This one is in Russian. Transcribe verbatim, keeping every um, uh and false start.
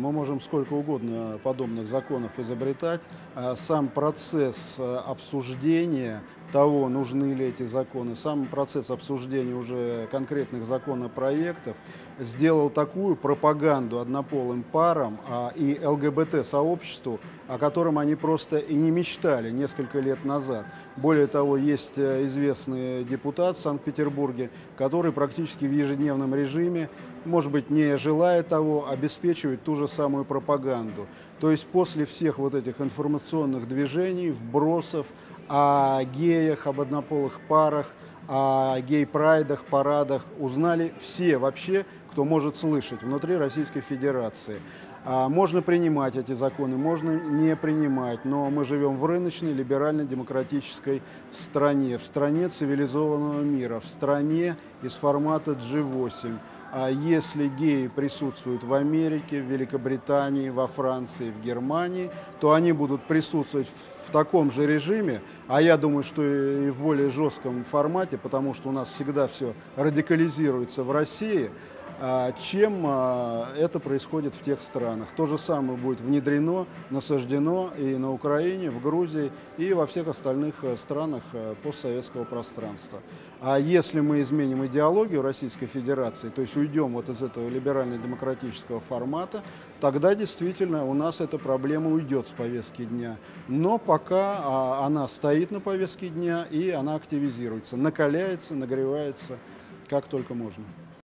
Мы можем сколько угодно подобных законов изобретать. Сам процесс обсуждения того, нужны ли эти законы, сам процесс обсуждения уже конкретных законопроектов сделал такую пропаганду однополым парам и ЛГБТ-сообществу, о котором они просто и не мечтали несколько лет назад. Более того, есть известный депутат в Санкт-Петербурге, который практически в ежедневном режиме, может быть, не желая того, обеспечивает ту же самую пропаганду. То есть после всех вот этих информационных движений, вбросов о геях, об однополых парах, о гей-прайдах, парадах, узнали все вообще, кто может слышать внутри Российской Федерации. Можно принимать эти законы, можно не принимать, но мы живем в рыночной, либерально-демократической стране, в стране цивилизованного мира, в стране из формата джи восемь. Если геи присутствуют в Америке, в Великобритании, во Франции, в Германии, то они будут присутствовать в таком же режиме, а я думаю, что и в более жестком формате, потому что у нас всегда все радикализируется в России, чем это происходит в тех странах. То же самое будет внедрено, насаждено и на Украине, в Грузии и во всех остальных странах постсоветского пространства. А если мы изменим идеологию Российской Федерации, то есть уйдем вот из этого либерально-демократического формата, тогда действительно у нас эта проблема уйдет с повестки дня. Но пока она стоит на повестке дня, и она активизируется, накаляется, нагревается как только можно.